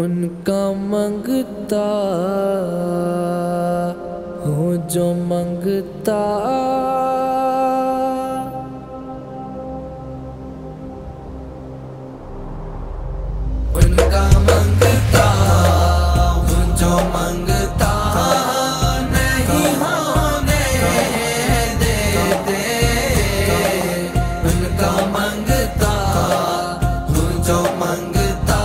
उनका मांगता हूँ जो मांगता, उनका मांगता हूँ जो मांगता नहीं होने देते, उनका मांगता हूँ जो मांगता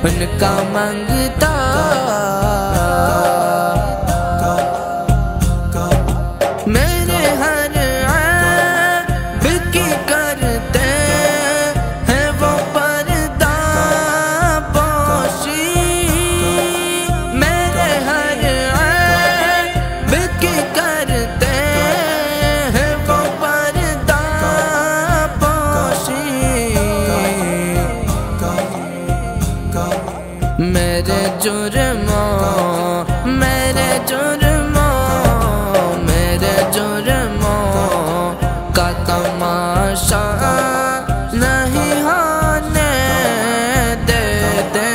उनका मांगता, मेरे हर ऐब की करते हैं वो पर्दा पोशी, मेरे हर ऐब की करते हैं वो पर्दा पोशी, मेरे जुर्मों मेरे जुर्मों मेरे जुर्मों का तमाशा नहीं होने देते,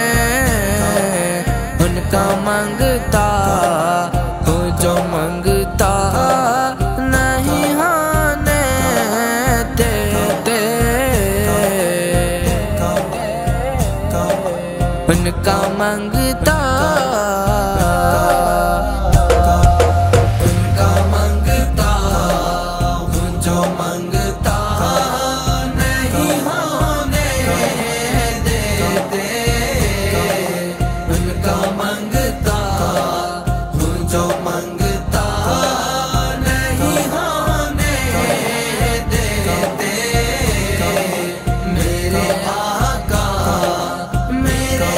उनका मांगता हूँ जो मांगता नहीं होने देते, उनका मांगता, उनका मांगता हूँ जो मांगता नहीं होने देते, उनका मांगता हूँ जो मांगता नहीं होने देते, मेरे आका मेरे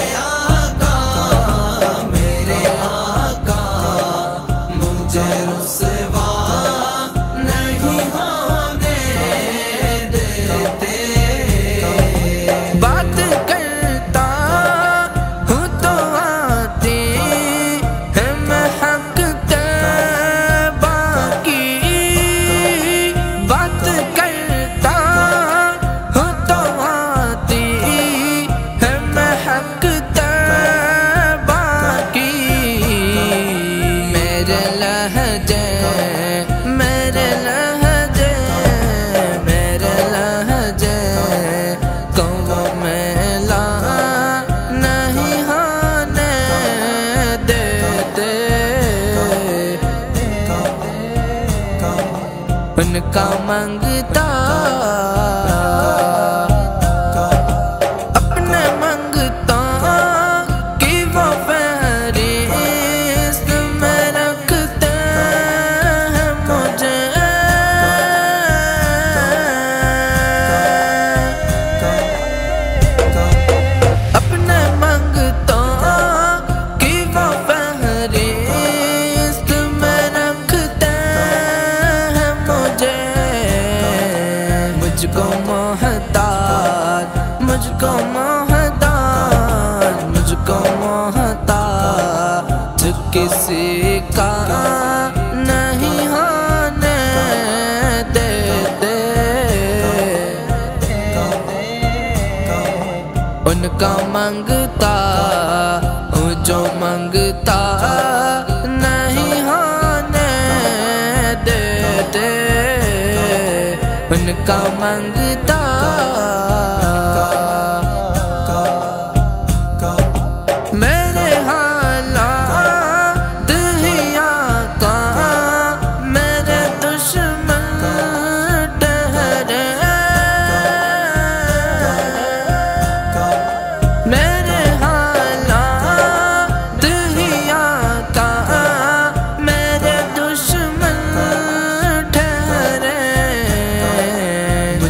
उनका मांगता, अपने मांगता कि वो फहरिस्त में रखते हैं मुझे, अपने मांगता कि वो फहरिस्त में रखते हैं मुझे, मुझको मोहताज मुझको मोहताज मुझको मोहताज किसी का नहीं होने देते, उनका मांगता हूँ जो मांगता नहीं होने देते, उनका मांगता, मेरे हाथ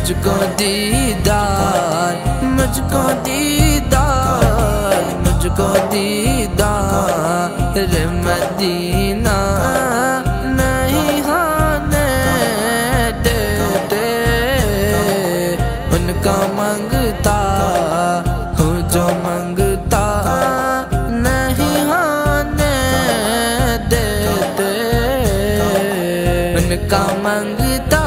मुझको दीदार, मुझको दीदार, मुझको दीदार रे मदीना नहीं होने देते। उनका मांगता हूँ जो मांगता नहीं होने देते। उनका मांगता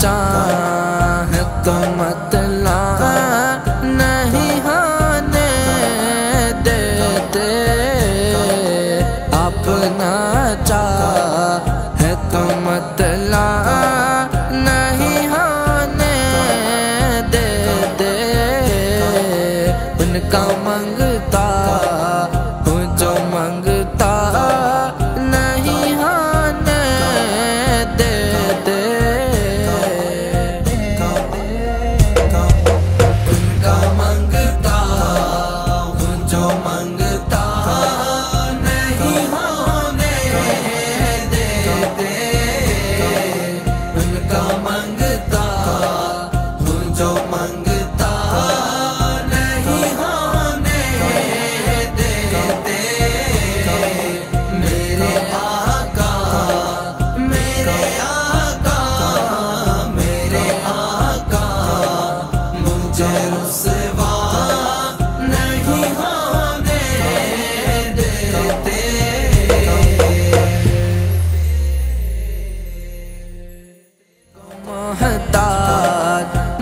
चाह तो मतला नहीं होने देते। अपना चाह तो मतला नहीं होने देते। उनका मांगता हूँ जो मांगता नहीं होने देते।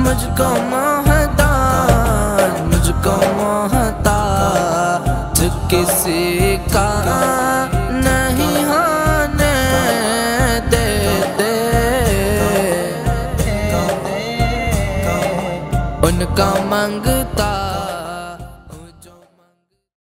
मुझको महताज, मुझको महताज किसी का नहीं होने देते। उनका मांगता